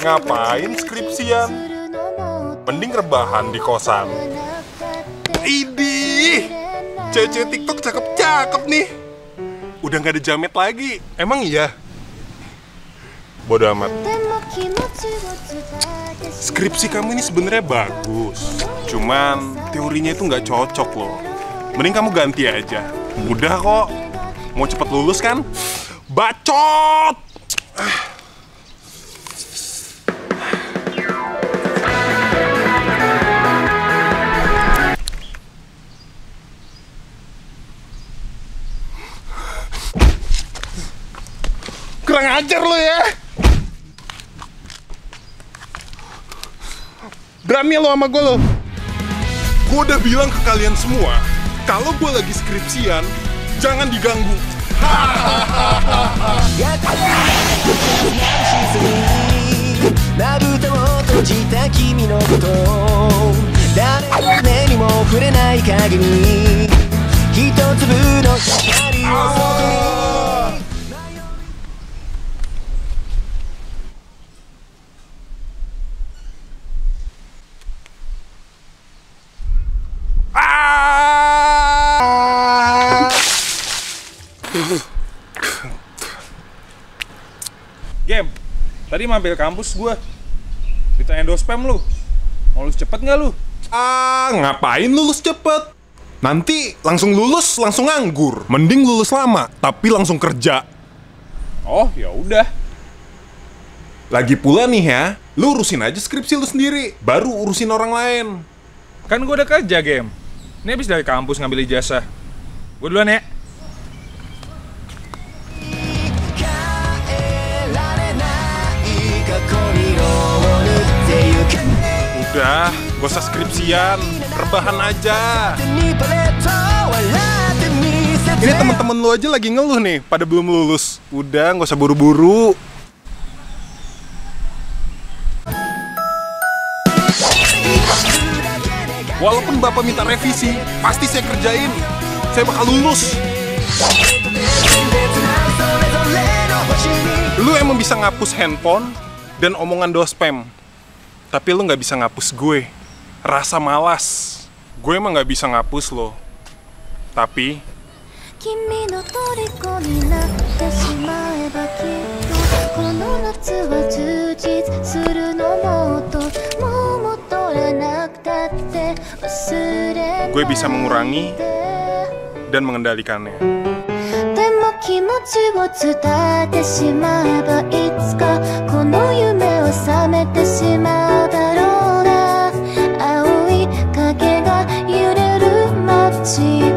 Ngapain skripsian? Mending rebahan di kosan. Idih, cewek-cewek TikTok cakep-cakep nih. Udah nggak ada jamet lagi, emang iya? Bodo amat. Skripsi kamu ini sebenarnya bagus, cuman teorinya itu nggak cocok loh. Mending kamu ganti aja. Mudah kok. Mau cepet lulus kan? Bacot! Kurang ajar lo ya! Berani lo sama gue lo! Gue udah bilang ke kalian semua, kalau gue lagi skripsian, jangan diganggu. Game, tadi mampir kampus gue, ditanya dospem lu, mau lulus cepet nggak lu? Ngapain lulus cepet? Nanti langsung lulus langsung nganggur. Mending lulus lama tapi langsung kerja. Oh ya udah. Lagi pula nih ya, lu urusin aja skripsi lu sendiri, baru urusin orang lain. Kan gue udah kerja game. Ini habis dari kampus ngambil ijazah. Gue duluan ya. Udah, gak usah skripsian, rebahan aja. Ini temen-temen lu aja lagi ngeluh nih, pada belum lulus. Udah, gak usah buru-buru. Walaupun bapak minta revisi, pasti saya kerjain. Saya bakal lulus. Lu emang bisa ngapus handphone dan omongan dospem. Tapi lo nggak bisa ngapus gue, rasa malas. Gue emang nggak bisa ngapus lo, tapi gue bisa mengurangi dan mengendalikannya. See you.